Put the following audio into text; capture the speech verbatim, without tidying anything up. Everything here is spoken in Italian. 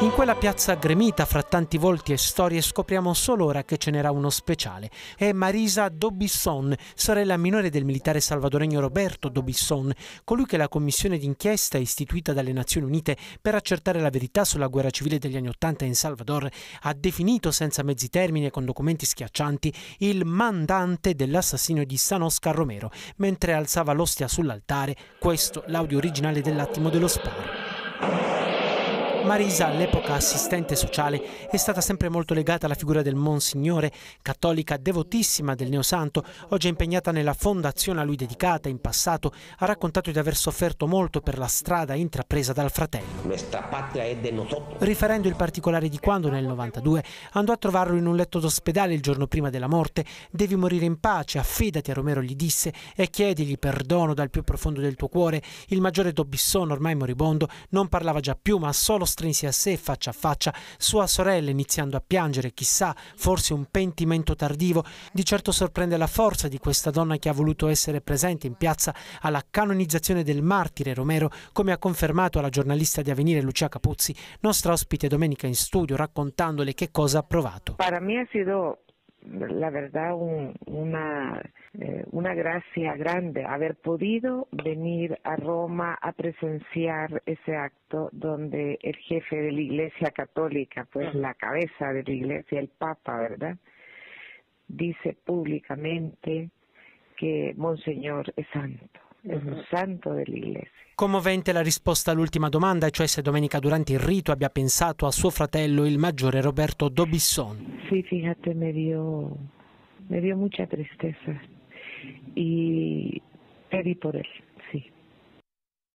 In quella piazza aggremita fra tanti volti e storie scopriamo solo ora che ce n'era uno speciale. È Marisa D'Aubuisson, sorella minore del militare salvadoregno Roberto D'Aubuisson, colui che la commissione d'inchiesta istituita dalle Nazioni Unite per accertare la verità sulla guerra civile degli anni Ottanta in Salvador ha definito senza mezzi termini e con documenti schiaccianti il mandante dell'assassinio di San Oscar Romero, mentre alzava l'ostia sull'altare. Questo l'audio originale dell'attimo dello sparo. Marisa, all'epoca assistente sociale, è stata sempre molto legata alla figura del Monsignore, cattolica devotissima del neosanto, oggi impegnata nella fondazione a lui dedicata. In passato ha raccontato di aver sofferto molto per la strada intrapresa dal fratello, riferendo il particolare di quando nel novantadue andò a trovarlo in un letto d'ospedale il giorno prima della morte. "Devi morire in pace, affidati a Romero", gli disse, "e chiedigli perdono dal più profondo del tuo cuore". Il maggiore D'Aubuisson, ormai moribondo, non parlava già più, ma solo strinse a sé, faccia a faccia, sua sorella, iniziando a piangere. Chissà, forse un pentimento tardivo. Di certo sorprende la forza di questa donna che ha voluto essere presente in piazza alla canonizzazione del martire Romero, come ha confermato alla giornalista di Avvenire Lucia Capuzzi, nostra ospite domenica in studio, raccontandole che cosa ha provato. Per me ha sido, la verdad, un, una, eh, una gracia grande haber podido venir a Roma a presenciar ese acto donde el jefe de la Iglesia Católica, pues la cabeza de la Iglesia, el Papa, ¿verdad?, dice públicamente que Monseñor es santo, es un santo de la Iglesia. Commovente la risposta all'ultima domanda, cioè se domenica durante il rito abbia pensato a suo fratello, il maggiore Roberto D'Aubuisson. Sì, fíjate, me dio, me dio mucha tristeza y pedí por él.